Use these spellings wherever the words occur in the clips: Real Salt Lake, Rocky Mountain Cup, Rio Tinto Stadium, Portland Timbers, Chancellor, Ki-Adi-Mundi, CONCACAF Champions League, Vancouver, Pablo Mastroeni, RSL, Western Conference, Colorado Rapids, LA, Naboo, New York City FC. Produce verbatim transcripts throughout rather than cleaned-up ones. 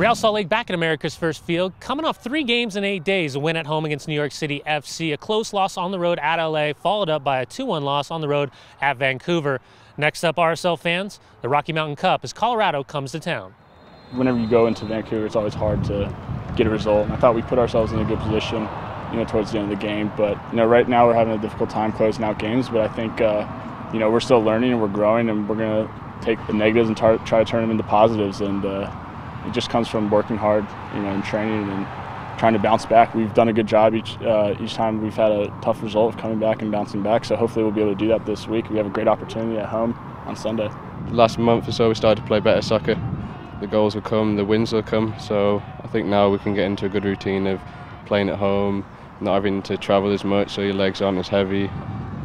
Real Salt Lake back in America's first field, coming off three games in eight days. A win at home against New York City F C, a close loss on the road at L A, followed up by a two one loss on the road at Vancouver. Next up, R S L fans, the Rocky Mountain Cup as Colorado comes to town. Whenever you go into Vancouver, it's always hard to get a result. And I thought we put ourselves in a good position, you know, towards the end of the game. But, you know, right now we're having a difficult time closing out games. But I think, uh, you know, we're still learning and we're growing, and we're going to take the negatives and tar try to turn them into positives. And, uh, it just comes from working hard, you know, and training and trying to bounce back. We've done a good job each uh, each time we've had a tough result of coming back and bouncing back. So hopefully we'll be able to do that this week. We have a great opportunity at home on Sunday. Last month or so, we started to play better soccer. The goals will come, the wins will come. So I think now we can get into a good routine of playing at home, not having to travel as much, so your legs aren't as heavy.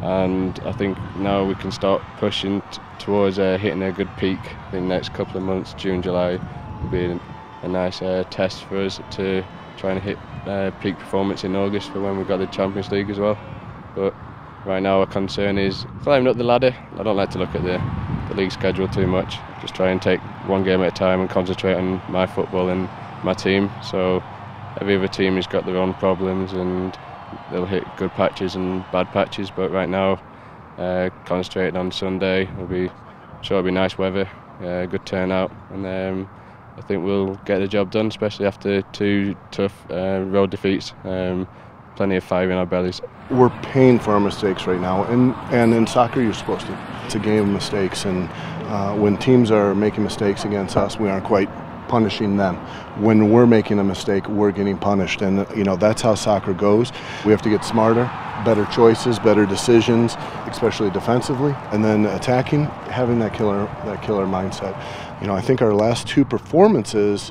And I think now we can start pushing t towards uh, hitting a good peak in the next couple of months, June, July. Be a nice uh, test for us to try and hit uh, peak performance in August for when we've got the Champions League as well. But right now our concern is climbing up the ladder. I don't like to look at the, the league schedule too much. Just try and take one game at a time and concentrate on my football and my team. So every other team has got their own problems and they'll hit good patches and bad patches. But right now, uh, concentrating on Sunday. It'll be sure it'll be nice weather, uh, good turnout, and Um, I think we'll get the job done, especially after two tough uh, road defeats. Um, plenty of fire in our bellies. We're paying for our mistakes right now, and, and in soccer you're supposed to. It's a game of mistakes, and uh, when teams are making mistakes against us, we aren't quite punishing them. When we're making a mistake, we're getting punished, and you know that's how soccer goes. We have to get smarter, better choices, better decisions, especially defensively, and then attacking, having that killer that killer mindset. You know, I think our last two performances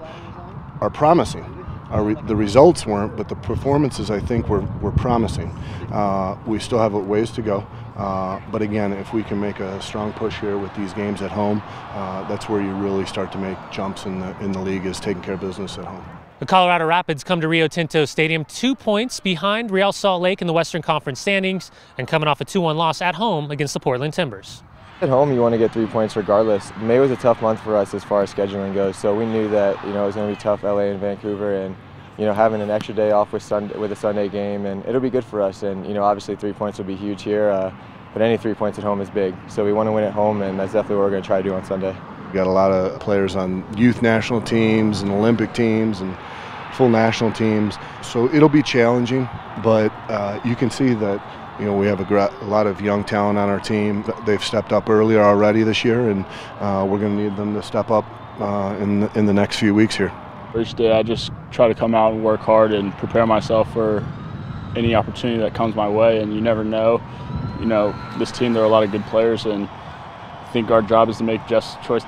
are promising. Our re the results weren't, but the performances I think were were promising. Uh, we still have a ways to go. Uh, but again, if we can make a strong push here with these games at home, uh, that's where you really start to make jumps in the, in the league, is taking care of business at home. The Colorado Rapids come to Rio Tinto Stadium two points behind Real Salt Lake in the Western Conference standings and coming off a two one loss at home against the Portland Timbers. At home, you want to get three points regardless. May was a tough month for us as far as scheduling goes, so we knew that, you know, it was going to be tough, L A and Vancouver, and you know, having an extra day off with Sunday, with a Sunday game, and it'll be good for us. And you know, obviously three points will be huge here, uh, but any three points at home is big. So we want to win at home, and that's definitely what we're going to try to do on Sunday. We've got a lot of players on youth national teams and Olympic teams and full national teams, so it'll be challenging. But uh, you can see that, you know, we have a, a lot of young talent on our team. They've stepped up earlier already this year, and uh, we're going to need them to step up uh, in, the, in the next few weeks here. Each day I just try to come out and work hard and prepare myself for any opportunity that comes my way, and you never know. You know, this team, there are a lot of good players, and I think our job is to make just choice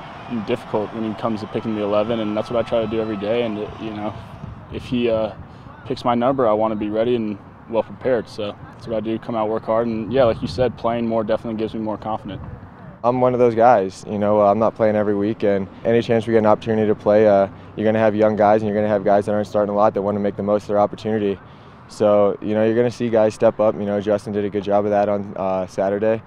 difficult when it comes to picking the eleven, and that's what I try to do every day. And, you know, if he uh, picks my number, I want to be ready and well prepared. So that's what I do, come out, work hard, and yeah, like you said, playing more definitely gives me more confidence. I'm one of those guys, you know, I'm not playing every week, and any chance we get an opportunity to play, uh, you're going to have young guys and you're going to have guys that aren't starting a lot that want to make the most of their opportunity. So, you know, you're going to see guys step up. You know, Justin did a good job of that on uh, Saturday.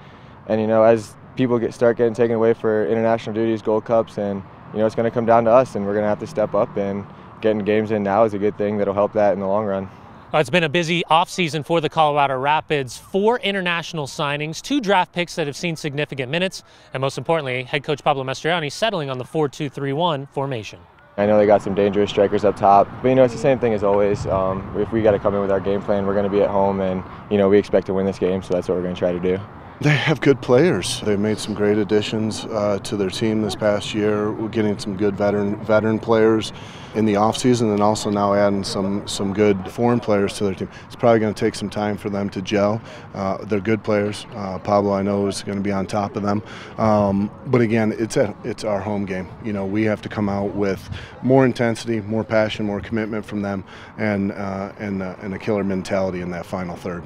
And, you know, as people get start getting taken away for international duties, Gold Cups, and, you know, it's going to come down to us, and we're going to have to step up, and getting games in now is a good thing that'll help that in the long run. It's been a busy offseason for the Colorado Rapids. Four international signings, two draft picks that have seen significant minutes, and most importantly, head coach Pablo Mastroeni settling on the four two three one formation. I know they got some dangerous strikers up top, but you know, it's the same thing as always. Um, if we got to come in with our game plan, we're going to be at home, and you know, we expect to win this game, so that's what we're going to try to do. They have good players. They've made some great additions uh, to their team this past year. We're getting some good veteran veteran players in the offseason, and also now adding some some good foreign players to their team. It's probably going to take some time for them to gel. Uh, they're good players. Uh, Pablo, I know, is going to be on top of them. Um, but again, it's a, it's our home game. You know, we have to come out with more intensity, more passion, more commitment from them, and uh, and uh, and a killer mentality in that final third.